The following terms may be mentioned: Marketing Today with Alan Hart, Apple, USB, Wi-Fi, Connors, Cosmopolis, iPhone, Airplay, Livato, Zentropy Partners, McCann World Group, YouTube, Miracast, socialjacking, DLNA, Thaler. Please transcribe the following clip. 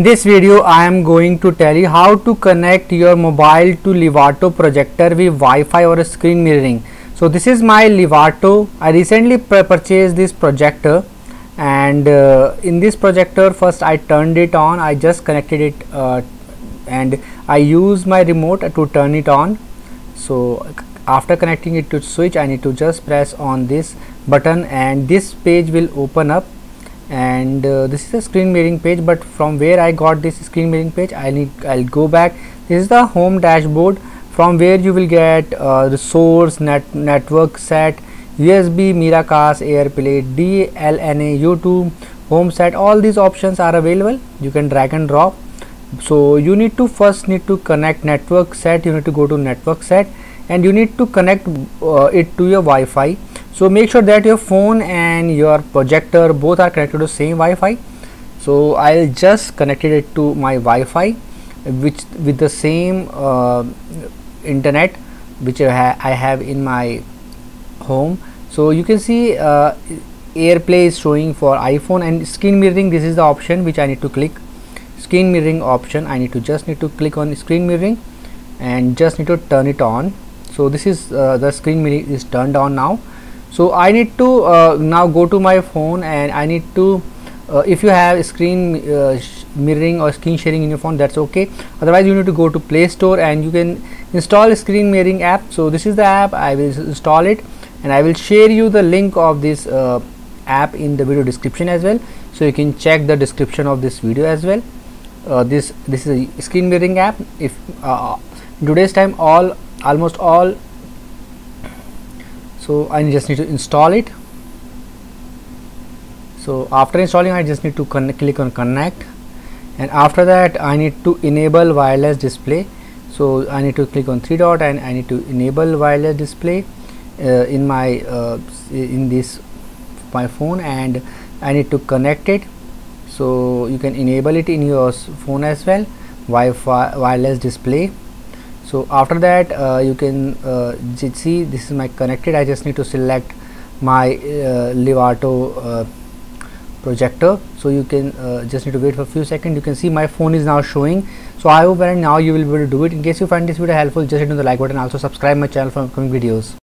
In this video, I am going to tell you how to connect your mobile to Livato projector with Wi-Fi or screen mirroring. So this is my Livato. I recently purchased this projector, and in this projector first I turned it on. I just connected it and I use my remote to turn it on. So after connecting it to switch, I need to just press on this button and this page will open up. And this is a screen mirroring page, but from where I got this screen mirroring page, I'll go back. This is the home dashboard, from where you will get resource, network set, USB, Miracast, Airplay, DLNA, YouTube, home set. All these options are available. You can drag and drop. So you need to first connect network set. You need to go to network set and you need to connect it to your Wi-Fi. So make sure that your phone and your projector both are connected to the same Wi-Fi. So I'll just connected it to my Wi-Fi, which with the same internet which I have in my home. So you can see AirPlay is showing for iPhone, and screen mirroring, this is the option which I need to click. Screen mirroring option, I just need to click on screen mirroring and just need to turn it on. So this is the screen mirroring is turned on now. So I need to now go to my phone, and I need to if you have screen mirroring or screen sharing in your phone, that's okay. Otherwise you need to go to Play Store and you can install a screen mirroring app. So this is the app. I will install it and I will share you the link of this app in the video description as well, so you can check the description of this video as well. This is a screen mirroring app. If today's time almost all. So I just need to install it. So after installing, I just need to click on connect, and after that I need to enable wireless display. So I need to click on 3 dots and I need to enable wireless display in my my phone, and I need to connect it. So you can enable it in your phone as well, Wi-Fi wireless display. So after that you can see this is my connected. I just need to select my Livato projector. So you can just need to wait for a few seconds. You can see my phone is now showing. So I hope right now you will be able to do it. In case you find this video helpful, just hit on the like button. Also subscribe my channel for upcoming videos.